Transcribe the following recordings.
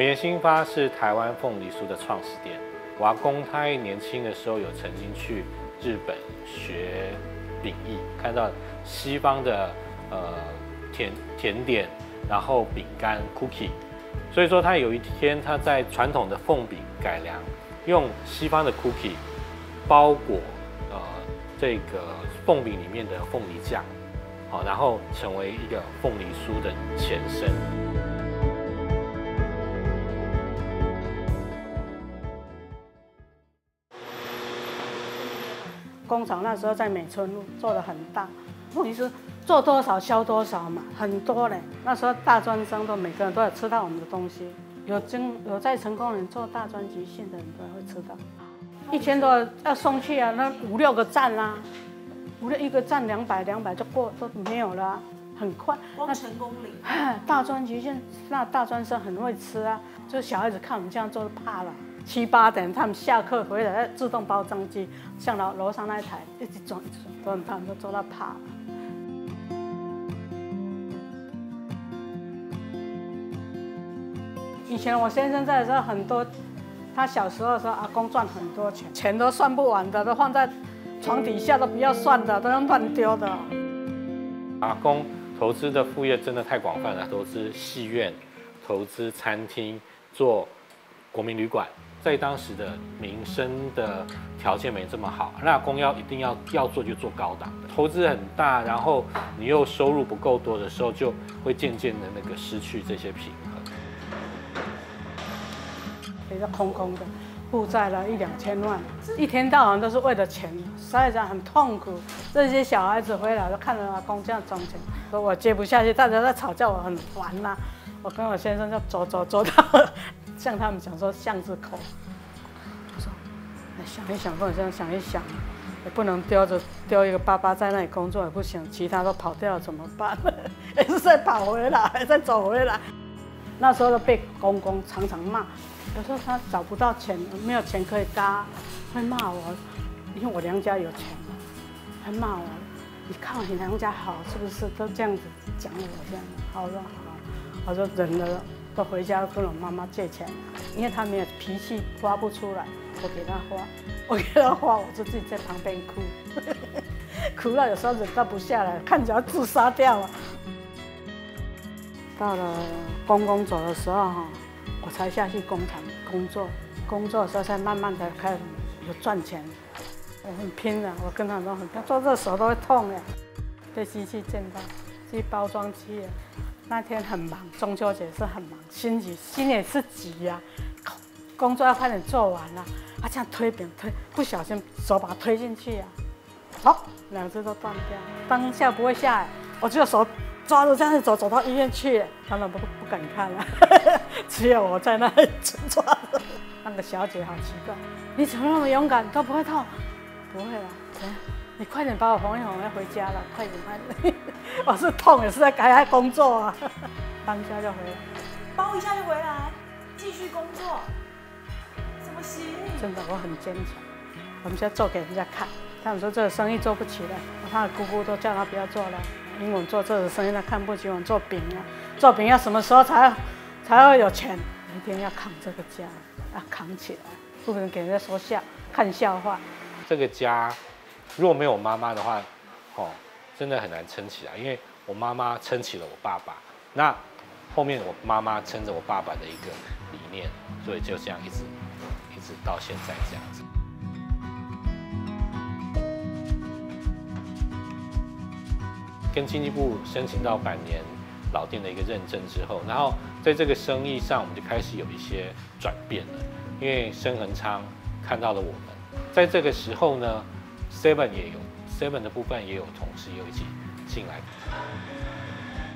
梅园新发是台湾凤梨酥的创始店。我阿公他年轻的时候有曾经去日本学饼艺，看到西方的甜点，然后饼干 cookie， 所以说他有一天他在传统的凤饼改良，用西方的 cookie 包裹这个凤饼里面的凤梨酱，好，然后成为一个凤梨酥的前身。 工厂那时候在美村路做得很大，凤梨酥做多少销多少嘛，很多嘞。那时候大专生都每个人都有吃到我们的东西，有在成功人做大专局县的人都会吃到，1000多要送去啊，那5、6个站啦、啊，一个站200就过都没有了、啊，很快。光成功岭，大专局县那大专生很会吃啊，就小孩子看我们这样做就怕了。 7、8点，他们下课回来，自动包装机，像楼上那一台，一直转一直转，都很怕，都做到怕了。以前我先生在的时候，很多，他小时候的时候，阿公赚很多钱，钱都算不完的，都放在床底下都不要算的，都要乱丢的。阿公投资的副业真的太广泛了，投资戏院，投资餐厅，做国民旅馆。 在当时的民生的条件没这么好，那公一定要做就做高档的，投资很大，然后你又收入不够多的时候，就会渐渐的那个失去这些平衡，也是空空的，负债了1、2千万，一天到晚都是为了钱，实在讲很痛苦。这些小孩子回来都看着阿公这样赚钱，说我接不下去，大家在吵架，我很烦呐、啊。我跟我先生就走到。 像他们讲说巷子口，我说，想一想，不能这样想一想，也不能丢一个爸爸在那里工作也不行，其他都跑掉了怎么办？也是再跑回来，再走回来。那时候被公公常常骂，有时候他找不到钱，没有钱可以搭，会骂我，因为我娘家有钱，还骂我，你靠你娘家好是不是？都这样子讲我这样，好了好，我说忍了。 都回家跟我妈妈借钱，因为她没有脾气花不出来，我给她花，我就自己在旁边哭，哭到有时候忍到不下来，看起来自杀掉了。到了公公走的时候哈，我才下去工厂工作，工作的时候才慢慢的开始有赚钱，我很拼的，我跟他们都很拼，做这手都会痛呀，被机器震到，去包装机。 那天很忙，中秋节是很忙，心也是急呀、啊，工作要快点做完了、啊，啊这样推饼推，不小心手把它推进去呀、啊，好、哦，2只都断掉，当下不会下来，我只有手抓着这样子走到医院去，当然不敢看了、啊，只有我在那里抓着。那个小姐好奇怪，你怎么那么勇敢，都不会痛？不会啦、啊。 你快点把我哄一哄，我要回家了，快点快点！我是痛也是在改工作啊，当下就回来，包一下就回来，继续工作，怎么行？真的，我很坚强。我们现在做给人家看，他们说这个生意做不起来，他的姑姑都叫他不要做了，因为我做这个生意他看不起我们做饼啊，做饼要什么时候才会有钱？一定要扛这个家，要扛起来，不能给人家说笑看笑话。这个家。 如果没有妈妈的话，哦，真的很难撑起来。因为我妈妈撑起了我爸爸，那后面我妈妈撑着我爸爸的一个理念，所以就这样一直到现在这样子。跟经济部申请到百年老店的一个认证之后，然后在这个生意上我们就开始有一些转变了，因为申恒昌看到了我们，在这个时候呢。 Seven 也有 ，Seven 的部分也有同事也有一起进来。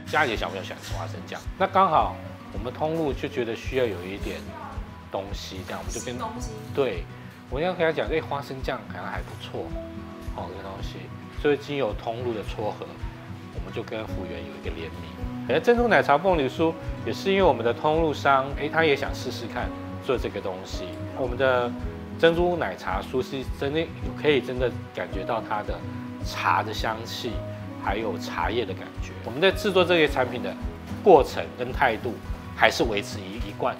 家里的小朋友喜欢吃花生酱，那刚好我们通路就觉得需要有一点东西，这样我们就变东西。对，我要跟他讲，哎、欸，花生酱好像还不错，好、哦、这个东西。所以经由通路的撮合，我们就跟福源有一个联名。而珍珠奶茶凤梨酥也是因为我们的通路商，哎、欸，他也想试试看做这个东西，我们的。 珍珠奶茶酥是真的，你可以真的感觉到它的茶的香气，还有茶叶的感觉。我们在制作这些产品的过程跟态度，还是维持一贯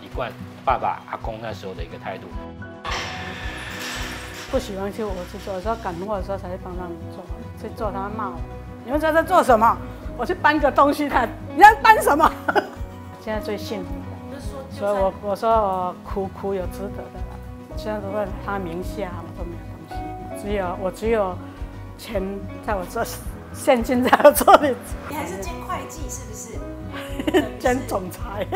爸爸阿公那时候的一个态度。不喜欢就我去做，有时候赶货的时候才去帮他们做，去做他们骂我，你们知道在做什么？我去搬个东西，他你要搬什么？现在最幸福的，所以我说我苦有值得的了。现在如果他名下我都没有东西，只有钱在我这，现金在我这里。你还是兼会计是不是？兼总裁。